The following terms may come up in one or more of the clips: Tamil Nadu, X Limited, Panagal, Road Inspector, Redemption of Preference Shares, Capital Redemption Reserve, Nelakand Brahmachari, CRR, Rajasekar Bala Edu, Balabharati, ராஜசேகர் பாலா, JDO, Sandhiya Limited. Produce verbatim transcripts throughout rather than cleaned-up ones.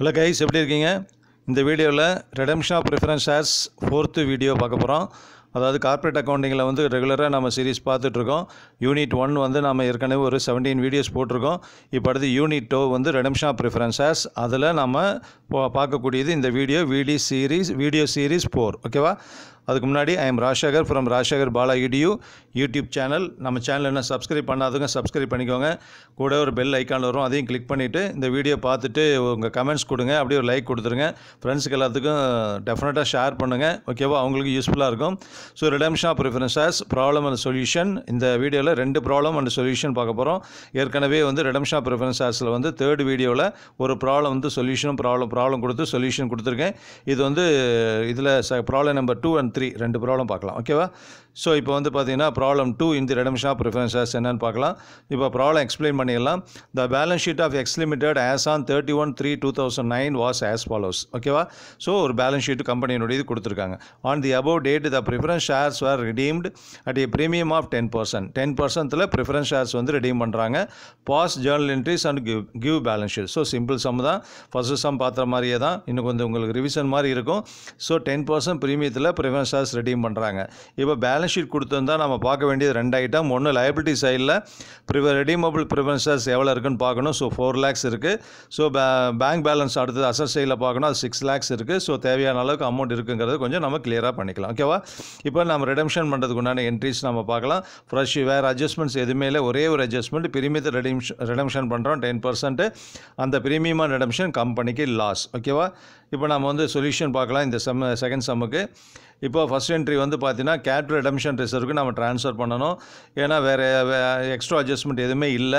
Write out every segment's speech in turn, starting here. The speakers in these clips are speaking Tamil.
हेलो गाइस एप्पडी இருக்கீங்க இந்த வீடியோல redemption of preference shares fourth video பார்க்க போறோம் அதாவது கார்ப்பரேட் அக்கவுண்டிங்ல வந்து ரெகுலரா நாம சீரிஸ் பார்த்துட்டு இருக்கோம் யூனிட் वन வந்து நாம ஏற்கனவே ஒரு सेवनटीन வீடியோஸ் போட்டுருக்கோம் இப்போ அடுத்து யூனிட் टू வந்து ரெடெம்ப்ஷன் ஆஃப் பிரெஃபரன்ஸ் ஷேர்ஸ் அதுல நாம பார்க்க கூடியது இந்த வீடியோ வீடி சீரிஸ் வீடியோ சீரிஸ் फोर ஓகேவா அதுக்கு முன்னாடி I am Rajasekar from ராஜசேகர் பாலா எடு யூடியூப் சேனல் நம்ம சேனலை என்ன சப்ஸ்கிரைப் பண்ணாதவங்க சப்ஸ்கிரைப் பண்ணிக்கோங்க கூட ஒரு பெல் ஐகான் வரும் அதையும் கிளிக் பண்ணிட்டு இந்த வீடியோ பார்த்துட்டு உங்க கமெண்ட்ஸ் கொடுங்க அப்படியே ஒரு லைக் கொடுத்துருங்க फ्रेंड्सக்கு எல்லாத்துக்கும் डेफिनेटली ஷேர் பண்ணுங்க ஓகேவா உங்களுக்கு யூஸ்ஃபுல்லா இருக்கும் so redemption of preference shares problem and solution இந்த வீடியோல ரெண்டு ப்ராப்ளம் அண்ட் சொல்யூஷன் பார்க்க போறோம் ஏற்கனவே வந்து ரிடெம்ப்ஷன் ஆஃப் பிரெஃபரன்ஸ் ஷேர்ஸ்ல வந்து थर्ड வீடியோல ஒரு ப்ராப்ளம் வந்து சொல்யூஷனும் ப்ராப்ளம் ப்ராப்ளம் கொடுத்து சொல்யூஷன் கொடுத்துருக்கேன் இது வந்து இதுல problem number two and three ரெண்டு ப்ராப்ளம் பார்க்கலாம் ஓகேவா சோ இப்போ வந்து பாத்தீங்கன்னா problem two in the redemption of preference shares என்னன்னு பார்க்கலாம் இப்போ ப்ராப்ளம் எக்ஸ்பிளைன் பண்ணிடலாம் the balance sheet of X limited as on thirty one three two thousand nine was as follows ஓகேவா சோ ஒரு பேலன்ஸ் ஷீட் கம்பெனியோட இது கொடுத்திருக்காங்க on the above date the preference shares were redeemed at a premium of ten percent ten percent ல preference shares வந்து redeem பண்றாங்க past journal entries and give, give balance sheet so simple sum தான் first sum பாத்தற மாதிரியே தான் இன்னும் கொஞ்சம் உங்களுக்கு ரிவிஷன் மாதிரி இருக்கும் so टेन परसेंट பிரீமியத்துல preference ஷேர்ஸ் ரெடீம் பண்றாங்க இப்போ பேலன்ஸ் ஷீட் கொடுத்தா நாம பார்க்க வேண்டியது ரெண்டு ஐட்டம் ஒன்னு லயபிலிட்டி சைடுல ரெடீமபிள் பிரெஃபரன்ஸ் ஷேர்ஸ் எவ்வளவு இருக்குன்னு பார்க்கணும் சோ फोर lakhs இருக்கு சோ பேங்க் பேலன்ஸ் அடுத்து அசெட் சைடுல பார்க்கணும் அது सिक्स lakhs இருக்கு சோ தேவையான அளவுக்கு அமௌண்ட் இருக்குங்கிறது கொஞ்சம் நாம கிளியரா பண்ணிக்கலாம் ஓகேவா இப்போ நாம ரெடெம்ப்ஷன் பண்றதுக்கு உண்டான என்ட்ரிஸ் நாம பார்க்கலாம் ஃப்ரெஷ் வேற அட்ஜஸ்ட்மென்ட்ஸ் எதுமே இல்ல ஒரே ஒரு அட்ஜஸ்ட்மென்ட் பிரீமியத்தை ரெடெம்ப்ஷன் பண்றோம் टेन परसेंट அந்த பிரீமியம் ரெடெம்ப்ஷன் கம்பெனிக்கு லாஸ் ஓகேவா இப்போ நாம வந்து சொல்யூஷன் பார்க்கலாம் இந்த செகண்ட் சம்முக்கு இப்போ ஃபர்ஸ்ட் என்ட்ரி வந்து பாத்தீனா கேபிட்டல் ரெடெம்ப்ஷன் ரிசர்வுக்கு நாம ட்ரான்ஸ்ஃபர் பண்ணனும் ஏனா வேற எக்ஸ்ட்ரா அட்ஜஸ்ட்மென்ட் எதுமே இல்ல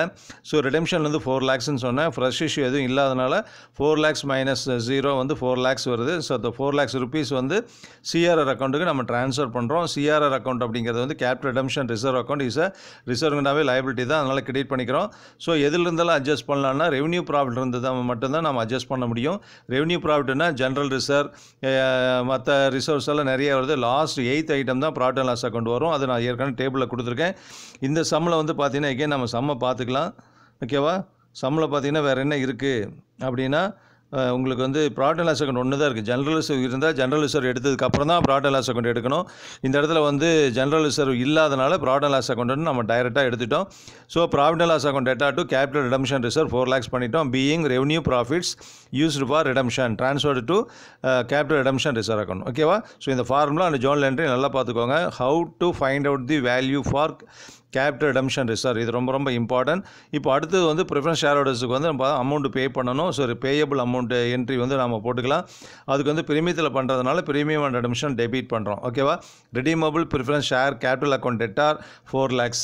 சோ ரெடெம்ப்ஷன்ல இருந்து फोर lakhs ன்னு சொன்னா ஃப்ரெஷ் இஷ்யூ எதுவும் இல்லாதனால फोर lakhs minus ज़ीरो வந்து फोर lakhs வருது சோ அந்த फोर lakhs rupees வந்து சிஆர்ஆர் அக்கவுண்ட்க்கு நாம ட்ரான்ஸ்ஃபர் பண்றோம் சிஆர்ஆர் அக்கவுண்ட் அப்படிங்கிறது வந்து capital redemption reserve account is a ரிசர்வ்னாவே liability தான் அதனால கிரெடிட் பண்ணிக்கிறோம் சோ எதில இருந்தாலும் அட்ஜஸ்ட் பண்ணலாம்னா ரெவென்யூ ப்ராஃபிட் இருந்தா மட்டும் தான் நாம அட்ஜஸ்ட் பண்ண முடியும் ரெவென்யூ ப்ராஃபிட்னா ஜெனரல் ரிசர்வ் மத்த ரிசர்வ்ஸ் எல்லாம் நிறைய வருது லாஸ்ட் एट ஐட்டம் தான் ப்ராஃபிட் அண்ட் லாஸ் அக்கவுண்ட் வரும் அது நான் ஏற்கனவே டேபிள்ல கொடுத்திருக்கேன் இந்த சம்ல வந்து பாத்தீங்கன்னா again நாம சம்ம பாத்துக்கலாம் ஓகேவா சம்ல பாத்தீங்கன்னா வேற என்ன இருக்கு அப்படினா உங்களுக்கு வந்து ப்ராஃபிட் அண்ட் லாஸ் அக்கவுண்ட் ஒன்னு தான் இருக்கு ஜெனரல் ரிசர்வ் இருந்தா ஜெனரல் ரிசர்வ் எடுத்ததுக்கு அப்புறம் தான் ப்ராஃபிட் அண்ட் லாஸ் அக்கவுண்ட் எடுக்கணும் இந்த இடத்துல வந்து ஜெனரல் ரிசர்வ் இல்லாதனால ப்ராஃபிட் அண்ட் லாஸ் அக்கவுண்ட் நம்ம டைரக்டா எடுத்துட்டோம் so profit and loss account debtor to capital redemption reserve four lakhs பண்ணிட்டோம் being revenue profits used for redemption transferred to capital redemption reserve account ஓகேவா சோ இந்த ஃபார்முலா அண்ட் ஜர்னல் என்ட்ரி நல்லா பாத்துக்கோங்க how to find out the value for capital redemption reserve இது ரொம்ப ரொம்ப இம்பார்ட்டன்ட் இப்போ அடுத்து வந்து பிரெஃபரன்ஸ் ஷேர் ஹோல்டர்ஸ்க்கு வந்து நம்ம அமௌண்ட் பே பண்ணனும் சோ பேயபிள் அமௌண்ட் என்ட்ரி வந்து நாம போட்டுக்கலாம் அதுக்கு வந்து பிரீமியத்துல பண்றதனால பிரீமியம் அண்ட் ரெடெம்ப்ஷன் டெபிட் பண்றோம் ஓகேவா redeemable preference share capital account debtor four lakhs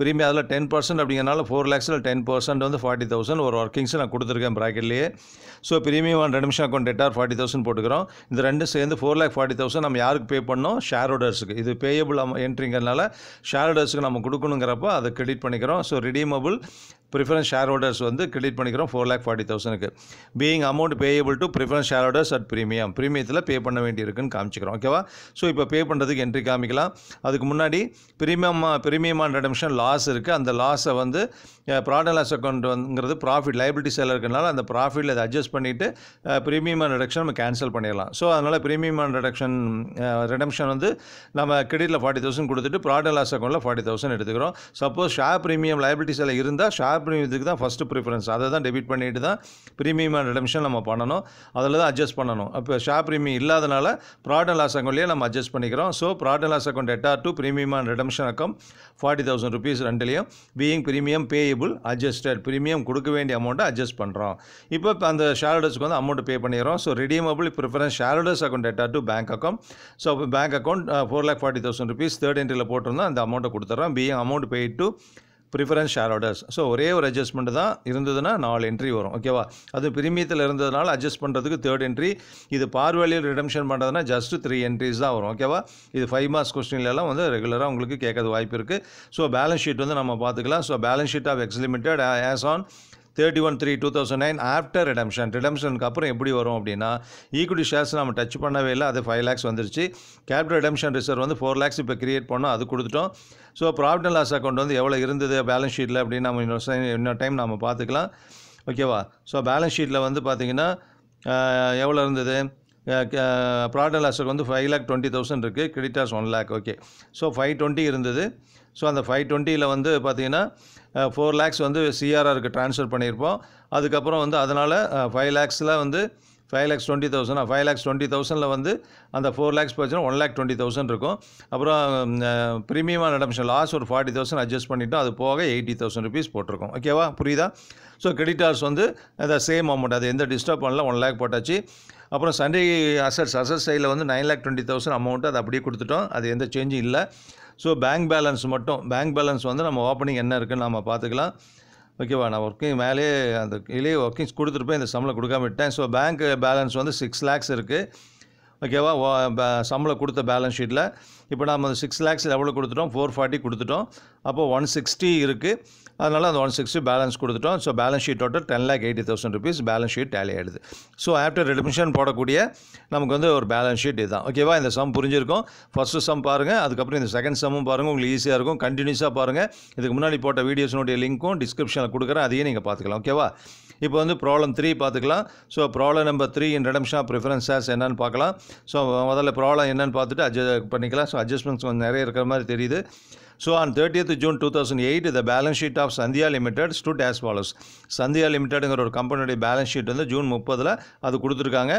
premium அதுல टेन परसेंट அப்படிங்கறனால फोर lakhsல टेन परसेंट வந்து फोर्टी थाउजेंड ஒரு வர்க்கிங்ஸ் நான் கொடுத்திருக்கேன் பிராக்கெட்லயே so premium and redemption account debtor forty thousand போட்டுக்கறோம் இந்த ரெண்டும் சேர்ந்து फोर लाख फोर्टी थाउजेंड நம்ம யாருக்கு பே பண்ணோம் ஷேர் ஹோல்டர்ஸ்க்கு இது பேயபிள் என்ட்ரிங்கறனால ஷேர் ஹோல்டர்ஸ்க்கு நம்ம கொடுக்கணும்ங்கறப்ப அத கிரெடிட் பண்ணிக்கிறோம் so redeemable preference share holders வந்து கிரெடிட் பண்ணிக்கிறோம் फोर लाख फोर्टी थाउजेंड க்கு being amount payable to preference share holders at premium பிரீமியத்துல பே பண்ண வேண்டி இருக்குன்னு காமிச்சிக்கிறோம் ஓகேவா சோ இப்போ பே பண்றதுக்கு என்ட்ரி காமிக்கலாம் அதுக்கு முன்னாடி premium premium and redemption loss இருக்கு அந்த லாஸ் வந்து ப்ராஃபிட் அண்ட் லாஸ் அக்கவுண்ட்ங்கிறது ப்ராஃபிட் லையபிலிட்டி சைடுல இருக்கனால அந்த ப்ராஃபிட்ல அதை அட்ஜஸ்ட் பண்ணிட்டு பிரீமியம் அண்ட் ரெடெம்ப்ஷன் நம்ம கேன்சல் பண்ணிரலாம் சோ அதனால பிரீமியம் அண்ட் ரெடெம்ப்ஷன் ரெடெம்ப்ஷன் வந்து நம்ம கிரெடிட்ல फोर्टी थाउजेंड கொடுத்துட்டு ப்ராஃபிட் அண்ட் லாஸ் அக்கவுண்ட்ல फोर्टी थाउजेंड எடுத்துக்கிறோம் சப்போஸ் ஷேர் பிரீமியம் லையபிலிட்டி சைடுல இருந்தா ஷேர் பிரீமியத்துக்கு தான் ஃபர்ஸ்ட் பிரெஃபரன்ஸ் அதை தான் டெபிட் பண்ணிட்டு தான் பிரீமியம் அண்ட் ரெடெம்ப்ஷன் நம்ம பண்ணனும் அதனால தான் அட்ஜஸ்ட் பண்ணனும் அப்ப ஷேர் பிரீமியம் இல்லாதனால ப்ராஃபிட் அண்ட் லாஸ் அக்கவுண்ட்லயே நம்ம அட்ஜஸ்ட் பண்ணிக்கிறோம் so profit and loss account debtor to premium and redemption account forty thousand rupees ரெண்டலயும் being premium payable adjusted premium கொடுக்க வேண்டிய amount adjust பண்றோம் இப்போ அந்த shareholdersக்கு வந்து amount pay பண்ணிரோம் so redeemable preference shareholders account data to bank account so bank account four lakh forty thousand rupees third entry ல போட்டுறோம் அந்த amount கொடுத்துறோம் being amount paid to preference shareholders so ஒரே ஒரு adjustment தான் இருந்ததுனா நாலு entry வரும் ஓகேவா அது பிரீமியத்துல இருந்ததனால adjust பண்றதுக்கு third entry இது par value redemption பண்றதுனா just थ्री entries தான் வரும் ஓகேவா இது फाइव marks questionல எல்லாம் வந்து ரெகுலரா உங்களுக்கு கேட்கிறது வாய்ப்பு இருக்கு so balance sheet வந்து நம்ம பாத்துக்கலாம் so balance sheet of X Limited as on thirty one three two thousand nine after redemption redemption க்கு அப்புறம் எப்படி வரும் அப்படினா equity shares நாம டச் பண்ணவே இல்ல அது फाइव lakhs வந்துருச்சு capital redemption reserve வந்து फोर lakhs இப்ப கிரியேட் பண்ணோம் அது கொடுத்துட்டோம் so profit and loss account வந்து எவ்வளவு இருந்தது balance sheetல அப்படி நாம இன்னொரு டைம் நாம பாத்துக்கலாம் ஓகேவா சோ balance sheetல வந்து பாத்தீங்கன்னா எவ்வளவு இருந்தது ப்ராடக்ட் அண்ட் லாஸ்ட்க்கு வந்து five lakh twenty thousand இருக்கு கிரெடிட்டாஸ் one lakh okay so five twenty இருந்தது சோ அந்த five twenty ல வந்து பாத்தீங்கன்னா four lakhs வந்து C R R க்கு ட்ரான்ஸ்ஃபர் பண்ணிருப்போம் அதுக்கு அப்புறம் வந்து அதனால five lakhs ல வந்து five lakhs twenty thousand ஆ five lakhs twenty thousand ல வந்து அந்த four lakhs பச்சனா one lakh twenty thousand இருக்கும் அப்புறம் பிரீமியமா நடம்ஷன் லாஸ் ஒரு forty thousand அட்ஜஸ்ட் பண்ணிட்டோம் அது போக eighty thousand rupees போட்டுறோம் ஓகேவா புரியுதா சோ கிரெடிட்டார்ஸ் வந்து அந்த சேம் அமௌண்ட் அது எந்த டிஸ்டர்ப் பண்ணல one lakh போட்டாச்சு அப்புறம் சண்டே அசெட்ஸ் அசெட்ஸ் சைடுல வந்து nine lakh twenty thousand amount அது அப்படியே கொடுத்துட்டோம் அது எந்த சேஞ்சும் இல்ல சோ பேங்க் பேலன்ஸ் மட்டும் பேங்க் பேலன்ஸ் வந்து நம்ம ஓபனிங் என்ன இருக்குன்னு நாம பாத்துக்கலாம் ओकेवा ना वर्किंग मेल अलिए वर्किंग को शम को सो बैंक बैलेंस वो सिक्स लैक्स ओकेवा शम को बैलेंस शीट इन नाम सिक्स लैक्स एव्वलो फोर फार्टी को अब one sixty one sixty balance को so balance sheet total ten lakh eighty thousand rupees balance sheet tally आयिडुदु सो आफ्टर रिडम्पशन पोडकूडिय नमक्कु वंदु ओरु बैलेंस शीट इदा ओकेवा इंद सम पुरिंजिरुक्कुम फर्स्ट सम पारुंगा अदुक्कु अप्पुறம் इंद सेकंड समम पारुंगा उंगलुक्कु ईज़िया इरुक्कुम कंटिन्यूअसा पारुंगा इदुक्कु मुन्नाडी पोट्ट वीडियोसनोड लिंकुम डिस्क्रिप्शनल कोडुक्कुरेन अदैयुम नींगा पाथुक्कलाम ओकेवा इप्पो वंदु प्रॉब्लम three पाथुक्कलाम so problem number three in redemption of preferences एन्ननु पार्क्कलाम सो मोदल्ल प्रॉब्लम एन्ननु पार्त्तुट्टु अडजस्ट पण्णिक्कलाम सो अडजस्टमेंट्स कोंजम नैरया इरुक्कुर मादिरी तेरियुदु So on thirtieth June two thousand eight, the balance sheet of Sandhiya Limited stood as follows. Sandhiya Limited इंगर कंपनी balance sheet வந்து June thirtieth ला அது கொடுத்திருக்காங்க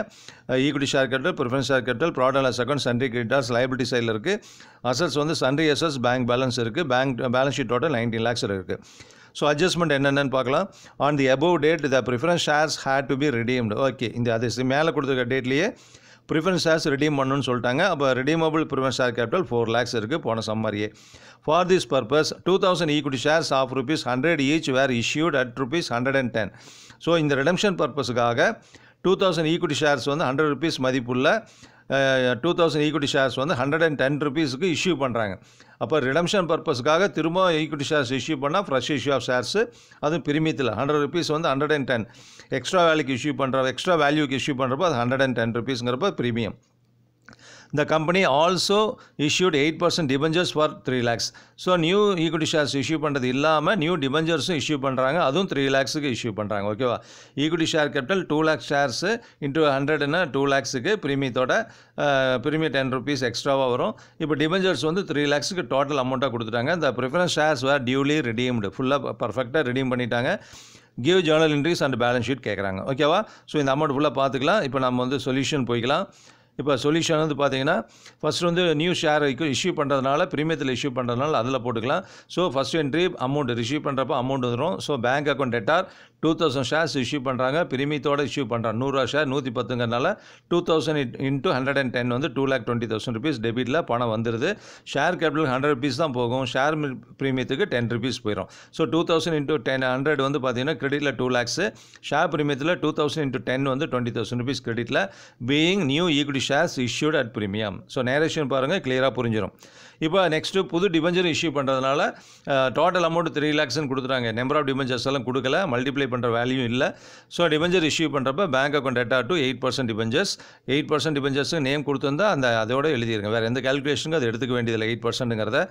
equity share capital, preference share capital, product and loss account, sundry creditors, liability side ல இருக்கு assets வந்து sundry assets bank balance இருக்கு bank balance sheet total nineteen lakhs இருக்கு. So adjustment என்னன்னு பார்க்கலாம் on the above date the preference shares had to be redeemed. Okay இந்த அது மேல கொடுத்திருக்க டேட்லயே प्रिफरेंस शेयर्स रिडीम பண்ணனும்னு சொல்லிட்டாங்க அப்ப redeemable preference share capital four lakhs இருக்கு போன சம்மரியே for this purpose two thousand equity shares of rupees one hundred each were issued at rupees one hundred ten so இந்த redemption purpose காக two thousand equity shares வந்து one hundred rupees மதிப்புள்ள two thousand equity shares வந்து one hundred ten rupees க்கு इशू பண்றாங்க அப்ப redemption purpose காக திரும்ப equity shares issue பண்ணா fresh issue of shares அது பிரீமியத்துல one hundred rupees வந்து one hundred ten extra value க்கு issue பண்ற extra value க்கு issue பண்றப்ப அது one hundred ten rupeesங்கறப்ப premium The company also issued eight percent debentures for three lakhs so new equity shares issue பண்றது இல்லாம new debentures issue பண்றாங்க அதுவும் three lakhs க்கு issue பண்றாங்க ஓகேவா equity share capital two lakh shares into one hundred னா two lakhs க்கு பிரீமியத்தோட பிரீமியம் ten rupees எக்ஸ்ட்ராவா வரும் இப்போ debentures வந்து three lakhs க்கு total amount-ஆ கொடுத்துட்டாங்க the preference shares were duly redeemed full-ஆ perfect-ஆ redeem பண்ணிட்டாங்க give journal entries and balance sheet கேக்குறாங்க ஓகேவா சோ இந்த amount full-ஆ பாத்துக்கலாம் இப்போ நாம வந்து solution போய்க்கலாம் इप्पा सोल्यूशन வந்து பாத்தீங்கன்னா फर्स्ट வந்து நியூ ஷேர் इश्यू பண்றதனால பிரீமியத்துல इश्यू பண்றதனால அதல போட்டுக்கலாம் so first entry amount receive பண்றப்ப அமௌண்ட் வரும் so bank account debtor two thousand shares issue பண்றாங்க பிரீமியத்தோட इश्यू பண்றாங்க one hundred share one hundred ten ங்கறனால two thousand into one hundred ten வந்து two lakh twenty thousand rupees டெபிட்ல பணம் வந்துருது share capital one hundred rupees தான் போகும் ஷேர் பிரீமியத்துக்கு ten rupees போயிடும் so two thousand into one hundred வந்து பாத்தீங்கன்னா கிரெடிட்ல two lakhs ஷேர் பிரீமியத்துல two thousand into ten வந்து twenty thousand rupees கிரெடிட்ல being new equity shares issued at premium so narration பாருங்க clear-ஆ புரிஞ்சிரும் இப்போ next புது டிபஞ்சர் इश्यू பண்றதனால டோட்டல் அமௌண்ட் three lakhs னு கொடுத்துறாங்க நம்பர் ஆப் டிபஞ்சர்ஸ் எல்லாம் கொடுக்கல மல்டிப்ளை பண்ற வேல்யூ இல்ல சோ டிபஞ்சர் इश्यू பண்றப்ப bank account debtor to eight percent debentures eight percent டிபஞ்சர்ஸ்க்கு நேம் கொடுத்திருந்தா அந்த அதோட எழுதிருங்க வேற எந்த கால்குலேஷனுக்கு அது எடுத்துக்க வேண்டியதில்லை eight percent ங்கறத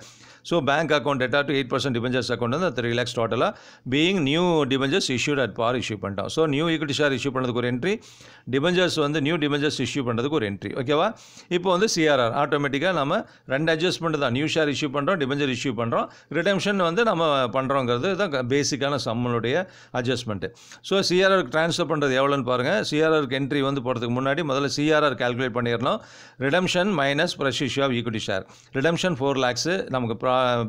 so bank account debtor to eight percent debentures account அந்த three lakhs டோட்டலா being new debentures issued at par issue பண்ணிட்டோம் so new equity share issue பண்றதுக்கு ஒரு என்ட்ரி டிபஞ்சர்ஸ் வந்து நியூ டிபஞ்சர்ஸ் इश्यू பண்றதுக்கு ஒரு என்ட்ரி ஓகேவா இப்போ வந்து C R R ஆட்டோமேட்டிக்கா நாம ரெண்டு அட்ஜஸ்ட்மென்ட் न्यू शेयर इश्यू पண்றோம் டிபஞ்சர் इश्यू பண்றோம் ரிடெம்ஷன் வந்து நம்ம பண்றோம்ங்கிறது தான் பேசிக்கான சம்மனுடைய adjustment so C R R க்கு ட்ரான்ஸ்ஃபர் பண்றது எவ்வளவுன்னு பாருங்க C R R க்கு என்ட்ரி வந்து போறதுக்கு முன்னாடி முதல்ல C R R கால்குலேட் பண்ணிரணும் redemption minus fresh issue of equity share redemption four lakhs நமக்கு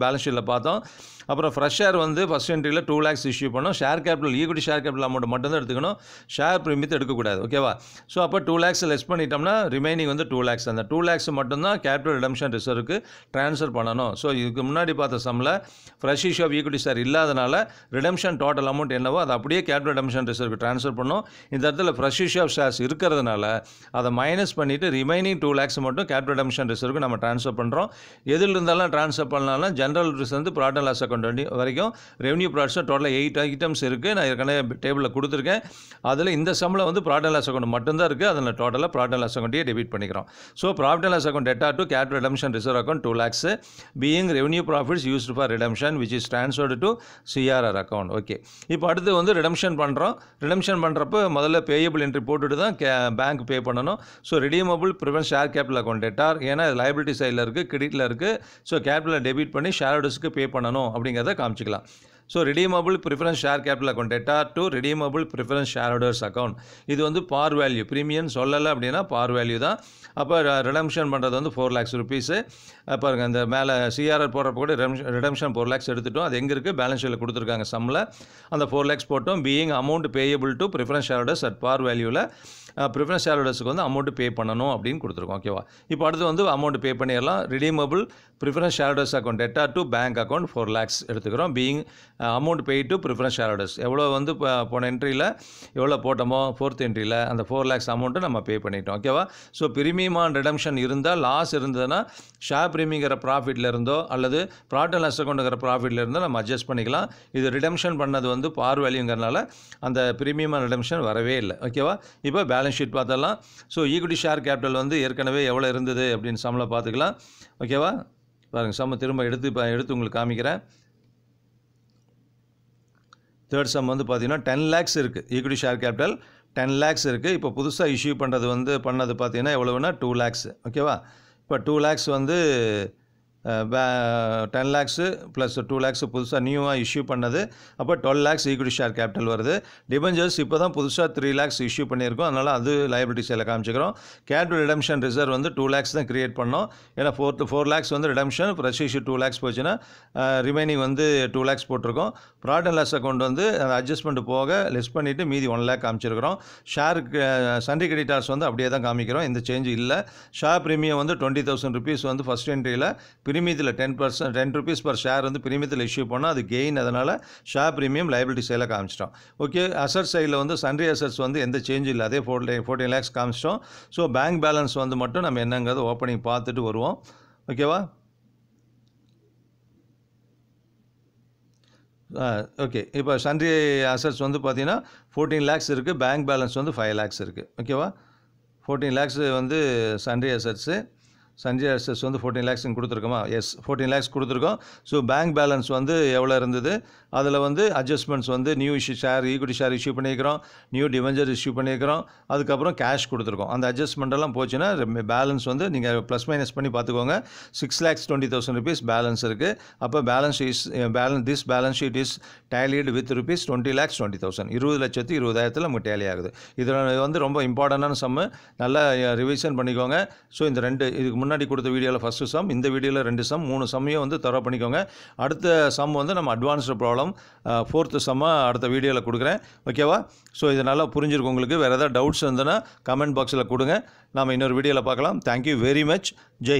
பேலன்ஸ் ஷீட்ல பார்த்தோம் அப்புறம் ஃப்ரெஷ் ஷேர் வந்து ஃபர்ஸ்ட் என்ட்ரில two lakhs इश्यू பண்ணோம் share capital equity share capital amount மட்டும் தான் எடுத்துக்கணும் ஷேர் பிரீமியத்தை எடுக்க கூடாது ஓகேவா சோ அப்ப two lakhs லெஸ் பண்ணிட்டோம்னா ரிமைனிங் வந்து two lakhs அந்த two lakhs மட்டும் தான் கேபிட்டல் ரிடெம்ஷன் ரிசர்வ்க்கு ட்ரான்ஸ்ஃபர் பண்ணனும் சோ இதுக்கு முன்னாடி பார்த்த சம்ல fresh issue of equity share இல்லாதனால ரிடெம்ஷன் டோட்டல் அமௌண்ட் என்னவோ அது அப்படியே கேபிட்டல் ரிடெம்ஷன் ரிசர்வ்க்கு ட்ரான்ஸ்ஃபர் பண்ணோம் இந்த இடத்துல ஃப்ரெஷ் இஷ்யூ ஆஃப் ஷேர்ஸ் இருக்கிறதுனால அதை மைனஸ் பண்ணிட்டு ரிமைனிங் two lakhs மட்டும் கேபிட்டல் ரிடெம்ஷன் ரிசர்வ்க்கு நம்ம ட்ரான்ஸ்ஃபர் பண்றோம் எதில இருந்தாலும் ட்ரான்ஸ்ஃபர் பண்ண பார்த்தீங்கன்னா ஜெனரல் வந்து ப்ராஃபிட் அண்ட் லாஸ் அக்கவுண்ட் வரைக்கும் ரெவென்யூ ப்ராடக்ட்ஸ் டோட்டலாக எயிட் ஐட்டம்ஸ் இருக்குது. நான் ஏற்கனவே டேபிளில் கொடுத்துருக்கேன். அதில் இந்த சம்பளம் வந்து ப்ராஃபிட் அண்ட் லாஸ் அக்கவுண்ட் மட்டும்தான் இருக்குது. அதில் டோட்டலாக ப்ராஃபிட் அண்ட் லாஸ் அக்கௌண்ட்டையே டெபிட் பண்ணிக்கிறோம். So profit and loss account debtor to capital redemption reserve account two lakhs being revenue profits used for redemption which is transferred to CRR account. Okay, இப்போ அடுத்து வந்து ரிடம்ஷன் பண்ணுறோம். ரிடம்ஷன் பண்ணுறப்போ முதல்ல பேயபிள் என்ட்ரி போட்டுட்டு தான் கே பேங்க் பே பண்ணணும். So redeemable preference share capital account debtor, ஏன்னா இது லைபிலிட்டி சைடில் இருக்குது, கிரெடிட்டில் இருக்குது. ஸோ கேபிட்டலை டெபிட் பண்ணி ஷேர் ஹோல்டர்ஸ்க்கு பே பண்ணணும் அப்படிங்கிறத காமிச்சிக்கலாம். So redeemable preference share capital account debtor to redeemable preference share holders account. இது வந்து பார் வேல்யூ, ப்ரீமியம் சொல்லலை அப்படின்னா பார் வேல்யூ தான். அப்போ ரிடம்ஷன் பண்ணுறது வந்து ஃபோர் லேக்ஸ் ருபீஸு. பாருங்க, அந்த மேலே சிஆர்ஆர் போடுறப்ப கூட ரிடம்ஷன் ஃபோர் லேக்ஸ் எடுத்துட்டோம். அது எங்கே இருக்குது? பேலன்ஸ் ஷீட்டில் கொடுத்துருக்காங்க சம்மில். அந்த ஃபோர் லேக்ஸ் போட்டோம். Being amount payable to preference share holders at par வேல்யூவில் ப்ரிஃபரன்ஸ் ஷேர் ஹோல்டர்ஸுக்கு வந்து அமௌண்ட் பே பண்ணணும் அப்படின்னு கொடுத்துருக்கோம். ஓகேவா, இப்போ அடுத்து வந்து அமௌண்ட் பே பண்ணிடலாம். Redeemable preference share holders account debtor to bank account four lakhs எடுத்துக்கிறோம். Being amount pay to preference share holders எவ்வளோ வந்து போன என்ட்ரியில் எவ்வளோ போட்டோமோ ஃபோர்த் என்ட்ரியில் அந்த ஃபோர் லேக்ஸ் அமௌண்ட்டை நம்ம பே பண்ணிட்டோம். ஓகேவா, ஸோ பிரீமியம் ஆன் ரிடம்ஷன் இருந்தால் லாஸ் இருந்ததுன்னா ஷேர் பிரீமிங்கிற ப்ராஃபிட்டில் இருந்தோ அல்லது ப்ராஃபிட் அண்ட் லாஸ் அக்கௌண்ட்டுங்கிற ப்ராஃபிட்டில் இருந்தோ நம்ம அட்ஜஸ்ட் பண்ணிக்கலாம். இது ரிடம்ஷன் பண்ணது வந்து பார் வேல்யூங்கிறனால அந்த பிரீமியம் ஆன் ரிடம்ஷன் வரவே இல்லை. ஓகேவா, இப்போ பேலன்ஸ் ஷீட் பார்த்தலாம். ஸோ ஈக்விட்டி ஷேர் கேபிட்டல் வந்து ஏற்கனவே எவ்வளோ இருந்தது அப்படின்னு சம்மில் பார்த்துக்கலாம். ஓகேவா, பாருங்கள் சம் திரும்ப எடுத்து இப்போ எடுத்து உங்களுக்கு காமிக்கிறேன். தேர்ட் சம் வந்து பார்த்தீங்கன்னா டென் லேக்ஸ் இருக்குது. Equity share capital ten lakhs இருக்குது. இப்போ புதுசாக இஷ்யூ பண்ணுறது வந்து பண்ணது பார்த்தீங்கன்னா எவ்வளோன்னா டூ லேக்ஸ். ஓகேவா, இப்போ டூ லேக்ஸ் வந்து ten lakhs plus two lakhs புதுசாக நியூவாக இஷ்யூ பண்ணது. அப்போ twelve lakhs equity share capital வருது. டிபெஞ்சர்ஸ் இப்போ தான் புதுசாக த்ரீ லேக்ஸ் இஷ்யூ பண்ணியிருக்கோம், அதனால் அது லைபிலிட்டி சைடில் காமிச்சிக்கிறோம். கேபிட்டல் ரிடம்ஷன் ரிசர்வ் வந்து டூ லேக்ஸ் தான் க்ரியேட் பண்ணோம். ஏன்னா ஃபோர் ஃபோர் லேக்ஸ் வந்து redemption fresh issue two lakhs போச்சுன்னா ரிமைனிங் வந்து டூ லேக்ஸ் போட்டிருக்கோம். ப்ராஃபிட் அண்ட் லாஸ் அக்கௌண்ட் வந்து அந்த அட்ஜஸ்ட்மெண்ட் போக லெஸ் பண்ணிவிட்டு மீதி ஒன் லேக் காமிச்சிருக்கிறோம். ஷேர் சண்டே கிரெடிட்டார்ஸ் வந்து அப்படியே தான் காமிக்கிறோம், இந்த சேஞ்ச் இல்லை. ஷேர் ப்ரீமியம் வந்து டுவெண்ட்டி தௌசண்ட் ருபீஸ் வந்து ஃபஸ்ட் என்ட்ரியில் பிரீமியத்தில் ten percent ten rupees per share வந்து பிரீமியத்தில் இஷ்யூ பண்ணால் அது கெயின், அதனால் ஷேர் பிரீமியம் லைபிலிட்டி சைடில் காமிச்சிட்டோம். ஓகே, அசட் சைடில் வந்து சன்ரி அசட்ஸ் வந்து எந்த சேஞ்சும் இல்லை, அதே ஃபோர் ஃபோர்டீன் லேக்ஸ் காமிச்சிட்டோம். ஸோ பேங்க் பேலன்ஸ் வந்து மட்டும் நம்ம என்னங்கிறது ஓப்பனிங் பார்த்துட்டு வருவோம். ஓகேவா, ஓகே, இப்போ சன்ரி அசட்ஸ் வந்து பார்த்தீங்கன்னா ஃபோர்டீன் லேக்ஸ் இருக்குது, பேங்க் பேலன்ஸ் வந்து ஃபைவ் லேக்ஸ் இருக்குது. ஓகேவா, ஃபோர்டீன் லேக்ஸ் வந்து சன்ரி அசட்ஸு சஞ்சய் எஸ்எஸ் வந்து ஃபோர்டீன் லேக்ஸ்ன்னு கொடுத்துருக்கோமா? எஸ், ஃபோர்டீன் லேக்ஸ் கொடுத்துருக்கோம். ஸோ பேங்க் பேலன்ஸ் வந்து எவ்வளோ இருந்தது, அதில் வந்து அட்ஜஸ்ட்மெண்ட்ஸ் வந்து new issue share equity share issue பண்ணிக்கிறோம், நியூ டிவெஞ்சர் இஷ்யூ பண்ணிக்கிறோம், அதுக்கப்புறம் கேஷ் கொடுத்துருக்கோம். அந்த அட்ஜஸ்ட்மெண்ட்டெல்லாம் போச்சுன்னா பேலன்ஸ் வந்து நீங்கள் ப்ளஸ் மைனஸ் பண்ணி பார்த்துக்கோங்க. Six lakhs twenty thousand rupees balance இருக்குது. அப்போ balance is balance this balance sheet is tallied with rupees twenty lakhs twenty thousand இருபது லட்சத்து இருபதாயிரத்தில் நமக்கு டேலி ஆகுது. இதில் வந்து ரொம்ப இம்பார்ட்டண்டான சம்மு, நல்லா ரிவிஷன் பண்ணிக்கோங்க. ஸோ இந்த ரெண்டு இதுக்கு முன்னாடி கொடுத்த வீடியோவில் ஃபஸ்ட்டு சம், இந்த வீடியோவில் ரெண்டு சம், மூணு சம்மையும் வந்து தரவு பண்ணிக்கோங்க. அடுத்த சம் வந்து நம்ம அட்வான்ஸ்டு ப்ராப்ளம் ஃபோர்த்து சம்மாக அடுத்த வீடியோவில் கொடுக்குறேன். ஓகேவா, ஸோ இது நல்லா புரிஞ்சிருக்கும் உங்களுக்கு. வேறு ஏதாவது டவுட்ஸ் இருந்ததுன்னா கமெண்ட் பாக்ஸில் கொடுங்க. நாம் இன்னொரு வீடியோவில் பார்க்கலாம். Thank you very much. ஜெய்.